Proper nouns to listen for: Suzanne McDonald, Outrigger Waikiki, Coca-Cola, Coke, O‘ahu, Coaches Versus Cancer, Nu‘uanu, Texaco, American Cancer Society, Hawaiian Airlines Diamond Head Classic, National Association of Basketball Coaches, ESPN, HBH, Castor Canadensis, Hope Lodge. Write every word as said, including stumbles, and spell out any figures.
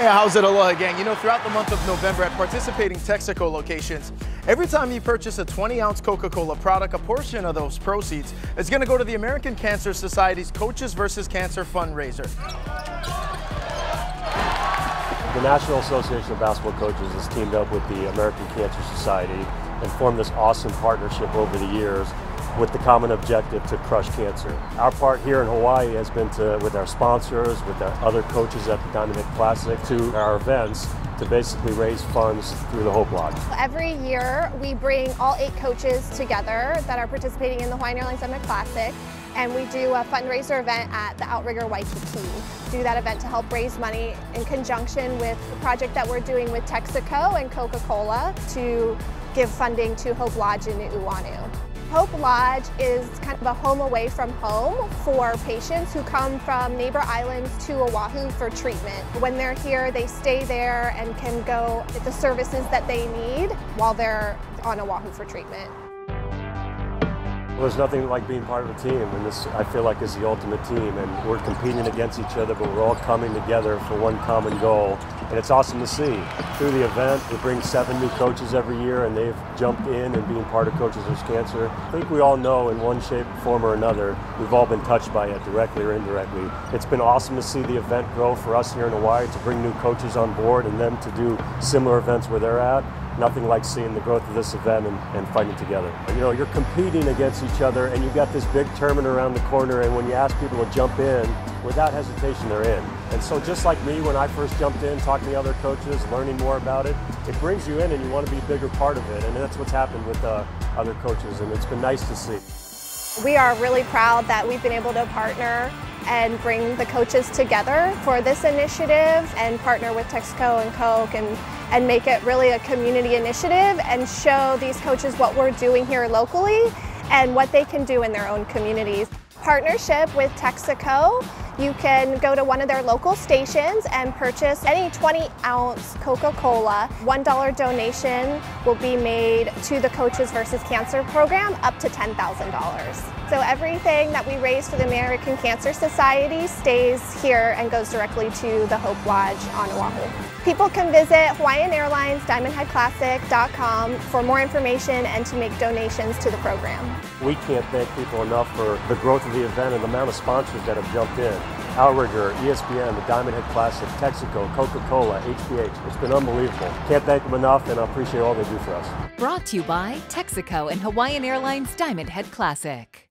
Hey, how's it, aloha gang? You know, throughout the month of November at participating Texaco locations, every time you purchase a twenty ounce Coca-Cola product, a portion of those proceeds is going to go to the American Cancer Society's Coaches Versus Cancer fundraiser. The National Association of Basketball Coaches has teamed up with the American Cancer Society and formed this awesome partnership over the years with the common objective to crush cancer. Our part here in Hawaii has been to, with our sponsors, with our other coaches at the Diamond Head Classic, to our events, to basically raise funds through the Hope Lodge. Every year we bring all eight coaches together that are participating in the Hawaiian Airlines Diamond Head Classic, and we do a fundraiser event at the Outrigger Waikiki. Do that event to help raise money in conjunction with the project that we're doing with Texaco and Coca-Cola to give funding to Hope Lodge in Nu'uanu. Hope Lodge is kind of a home away from home for patients who come from neighbor islands to Oahu for treatment. When they're here, they stay there and can go get the services that they need while they're on Oahu for treatment. Well, there's nothing like being part of a team, and this, I feel like, is the ultimate team, and we're competing against each other, but we're all coming together for one common goal, and it's awesome to see. Through the event, we bring seven new coaches every year, and they've jumped in and being part of Coaches Versus Cancer. I think we all know in one shape, form, or another, we've all been touched by it, directly or indirectly. It's been awesome to see the event grow for us here in Hawaii, to bring new coaches on board and them to do similar events where they're at. Nothing like seeing the growth of this event and, and fighting together. You know, you're competing against each other, and you've got this big tournament around the corner, and when you ask people to jump in, without hesitation, they're in. And so just like me, when I first jumped in, talking to other coaches, learning more about it, it brings you in and you want to be a bigger part of it, and that's what's happened with uh, other coaches, and it's been nice to see. We are really proud that we've been able to partner and bring the coaches together for this initiative and partner with Texaco and Coke and, and make it really a community initiative and show these coaches what we're doing here locally and what they can do in their own communities. Partnership with Texaco, you can go to one of their local stations and purchase any twenty ounce Coca-Cola. one dollar donation will be made to the Coaches Versus Cancer program, up to ten thousand dollars. So everything that we raise for the American Cancer Society stays here and goes directly to the Hope Lodge on Oahu. People can visit Hawaiian Airlines Diamond Head Classic dot com for more information and to make donations to the program. We can't thank people enough for the growth of the event and the amount of sponsors that have jumped in. Outrigger, E S P N, the Diamond Head Classic, Texaco, Coca-Cola, H B H. It's been unbelievable. Can't thank them enough, and I appreciate all they do for us. Brought to you by Texaco and Hawaiian Airlines Diamond Head Classic.